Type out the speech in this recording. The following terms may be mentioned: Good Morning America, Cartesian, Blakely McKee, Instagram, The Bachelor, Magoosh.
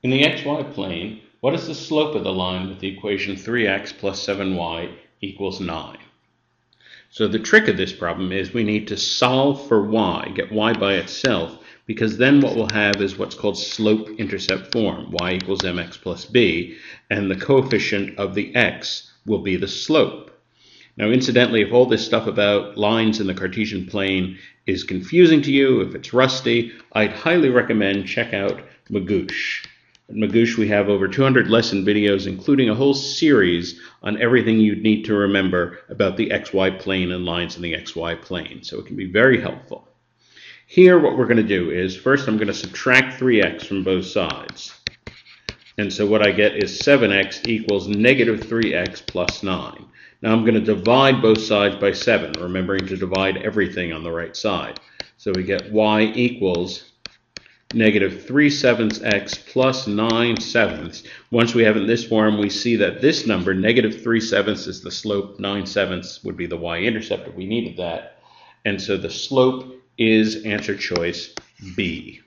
In the xy plane, what is the slope of the line with the equation 3x plus 7y equals 9? So the trick of this problem is we need to solve for y, get y by itself, because then what we'll have is what's called slope-intercept form, y equals mx plus b, and the coefficient of the x will be the slope. Now, incidentally, if all this stuff about lines in the Cartesian plane is confusing to you, if it's rusty, I'd highly recommend check out Magoosh. At Magoosh, we have over 200 lesson videos, including a whole series on everything you'd need to remember about the xy plane and lines in the xy plane. So it can be very helpful. Here, what we're going to do is, first, I'm going to subtract 3x from both sides. And so what I get is 7x equals negative 3x plus 9. Now I'm going to divide both sides by 7, remembering to divide everything on the right side. So we get y equals negative 3/7 x plus 9/7. Once we have it in this form, we see that this number, negative 3/7 is the slope, 9/7 would be the y-intercept if we needed that. And so the slope is answer choice B.